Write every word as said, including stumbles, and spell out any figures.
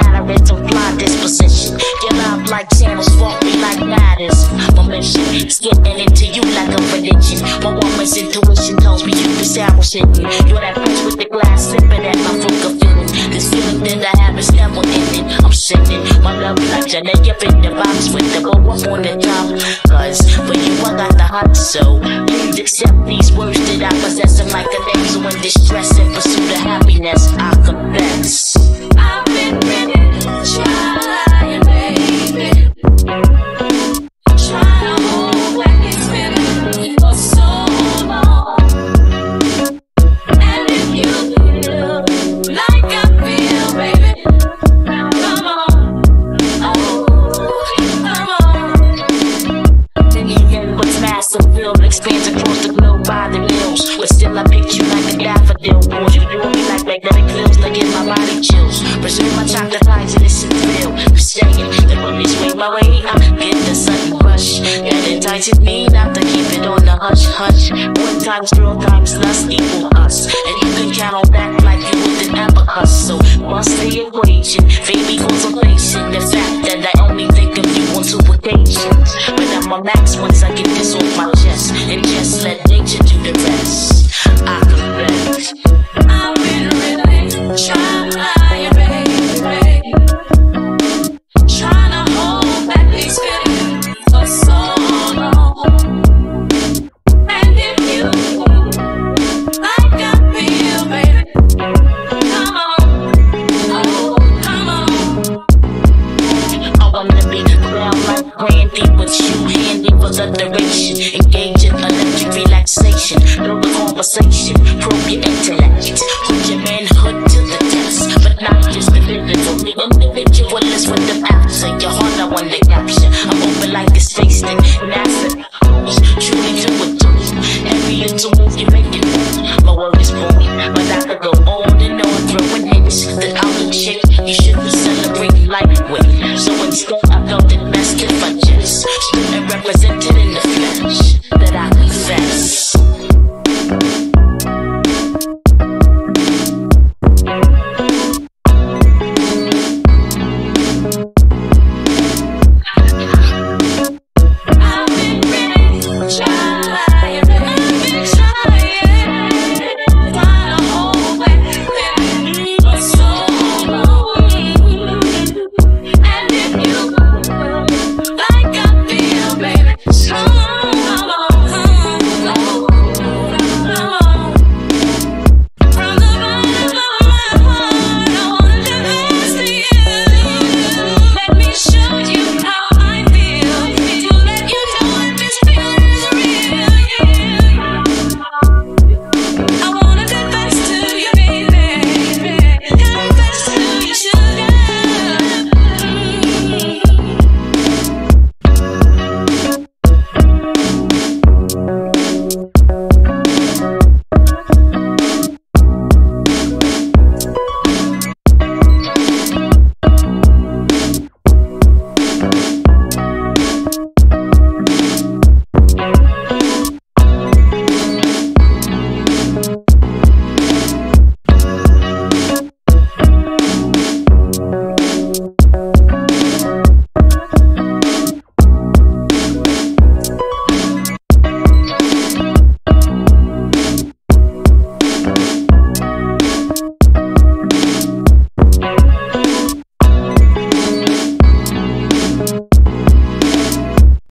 matter, it's a fly disposition. Get up like channels, walk me like matters. My mission is getting into you like a religion. My woman's intuition tells me you establishing it. You're that bitch with the glass slipping at my fucking feelings. This feeling that I have is never ending. I'm sending my love like Janet, you're in the box with the go up on the top. Cause for you I got the heart, so please accept these words that I possess. I'm like an angel in distress in pursuit of happiness, I confess. I've been winning, trying, baby. I'm trying to hold back, it's been a for so long. And if you feel like I feel, baby, come on, oh, come on. Then you get what's massive, build, expands across the globe by the hills. But still I picture like a daffodil, boy, you do me like magnetic clips, like in my body chills. Preserve my chocolate eyes and it's real. You're saying that when we swing my way, I'm getting the sudden rush. That entices me not to keep it on the hush hush. One times zero times lust equal us, and you can count on that like you wouldn't ever hustle. Must stay awake and baby contemplation. The fact that I only think of you on two occasions, but I'm on max once I get this off my chest and just let nature do the rest. I confess. I've been really trying, baby, trying to hold back these feelings for so long. And if you like I feel, baby, come on, oh, come on. I wanna be around like Brandy with you, handy for the duration, engage in electric relaxation, build a conversation, probe your intellect, put your manhood to the test, but not just the physical, the individualist with the after, your heart I want to capture, I'm open like a space that NASA goes, truly to a truth, every little move you make it move, my world is booming, but I could go on and on, throwing hints that I'm the chick you should be celebrating life with, so instead I felt it best if I just stood and represented in the